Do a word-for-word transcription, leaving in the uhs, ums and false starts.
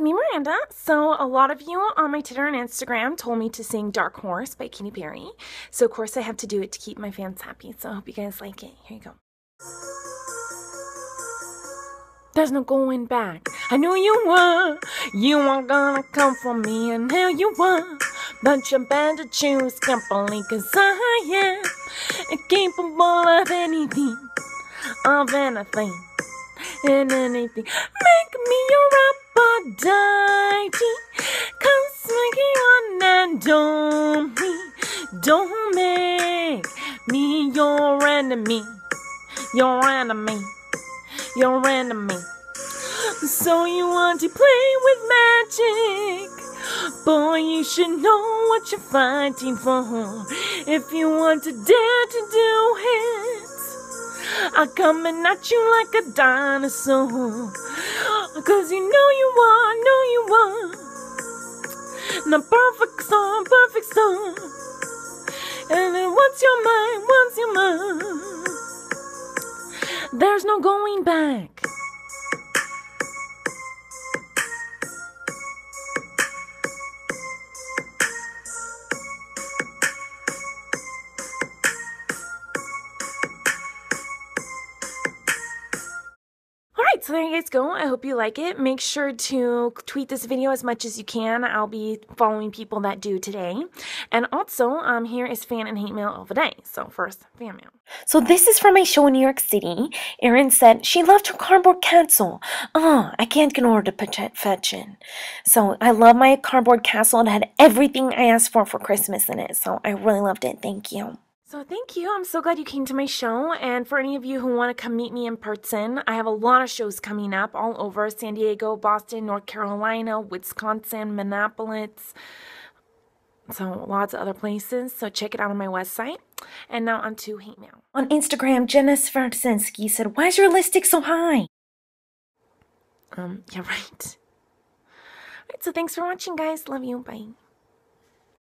it's me, Miranda. So a lot of you on my Twitter and Instagram told me to sing Dark Horse by Katy Perry. So of course I have to do it to keep my fans happy. So I hope you guys like it. Here you go. There's no going back. I knew you were. You weren't gonna come for me, and now you are. But you better choose carefully, cause I am capable of anything, of anything, and anything. Make me your Aphrodite, come sneaking on and don't me, don't make me your enemy, your enemy, your enemy. So you want to play with magic, boy, you should know what you're fighting for. If you want to dare to do it, I'm coming at you like a dinosaur, cause you know you are, know you are the perfect song, perfect song. And then what's your mind, what's your mind? There's no going back. So there you guys go. I hope you like it. Make sure to tweet this video as much as you can. I'll be following people that do today. And also, um, here is fan and hate mail of the day. So first, fan mail. So this is from my show in New York City. Erin said, she loved her cardboard castle. Ah, oh, I can't ignore the fetching. So I love my cardboard castle. It had everything I asked for for Christmas in it. So I really loved it. Thank you. So thank you. I'm so glad you came to my show. And for any of you who want to come meet me in person, I have a lot of shows coming up all over San Diego, Boston, North Carolina, Wisconsin, Minneapolis. So lots of other places. So check it out on my website. And now on to hate mail. On Instagram, Jenna Svartzinski said, why is your lipstick so high? Um, yeah, right. All right, so thanks for watching, guys. Love you. Bye.